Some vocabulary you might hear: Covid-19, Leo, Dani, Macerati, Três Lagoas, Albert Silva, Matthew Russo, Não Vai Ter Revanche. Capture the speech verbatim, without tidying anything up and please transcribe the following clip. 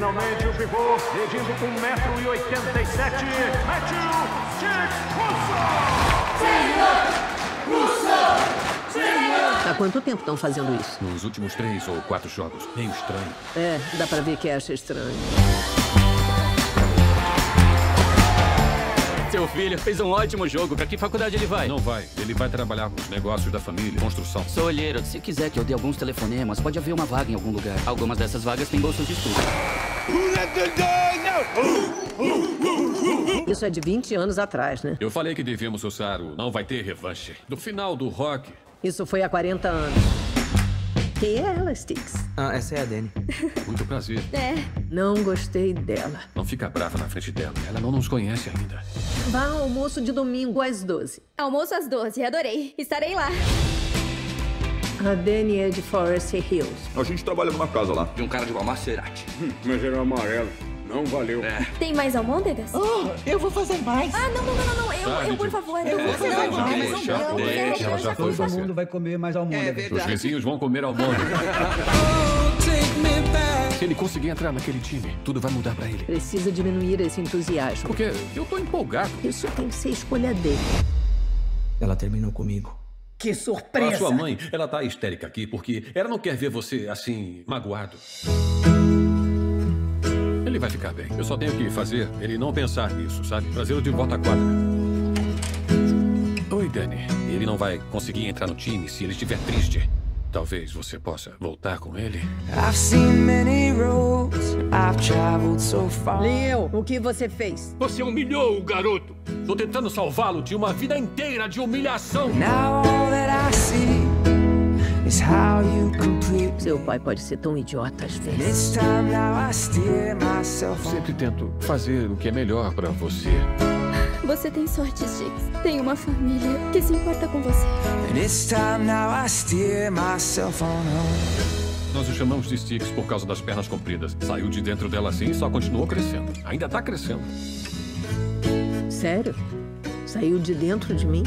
Finalmente o pivô, medindo um metro e oitenta e sete, Matthew Russo! Há quanto tempo estão fazendo isso? Nos últimos três ou quatro jogos. Meio estranho. É, dá pra ver que acha estranho. Seu filho fez um ótimo jogo. Pra que faculdade ele vai? Não vai. Ele vai trabalhar nos negócios da família, construção. Sou olheiro. Se quiser que eu dê alguns telefonemas, pode haver uma vaga em algum lugar. Algumas dessas vagas têm bolsas de estudo. Isso é de vinte anos atrás, né? Eu falei que devíamos usar o Não Vai Ter Revanche, do final do rock. Isso foi há quarenta anos. Quem é ela, Sticks? Ah, essa é a Dani. Muito prazer. É. Não gostei dela. Não fica brava na frente dela. Ela não nos conhece ainda. Vá ao almoço de domingo às doze. Almoço às doze, adorei. Estarei lá. A Dani é de Forest Hills. A gente trabalha numa casa lá. De um cara de uma Macerati. Hum, mas era amarelo. Não valeu. É. Tem mais almôndegas? Oh, eu vou fazer mais. Ah, não, não, não, não. Eu, Sabe, eu por favor. É, eu vou fazer mais almôndegas. Deixa, deixa, ela já foi. Todo mundo vai comer mais almôndegas. É, os vizinhos vão comer almôndegas. Se ele conseguir entrar naquele time, tudo vai mudar pra ele. Precisa diminuir esse entusiasmo. Porque eu tô empolgado. Isso tem que ser escolha dele. Ela terminou comigo. Que surpresa! A sua mãe, ela tá histérica aqui porque ela não quer ver você assim, magoado. Ele vai ficar bem. Eu só tenho que fazer ele não pensar nisso, sabe? Trazê-lo de volta à quadra. Oi, Dani. Ele não vai conseguir entrar no time se ele estiver triste. Talvez você possa voltar com ele. Leo, o que você fez? Você humilhou o garoto. Tô tentando salvá-lo de uma vida inteira de humilhação. Seu pai pode ser tão idiota às vezes. Sempre tento fazer o que é melhor pra você. Você tem sorte, Sticks. Tem uma família que se importa com você. Nós o chamamos de Sticks por causa das pernas compridas. Saiu de dentro dela assim e só continuou crescendo. Ainda tá crescendo. Sério? Saiu de dentro de mim?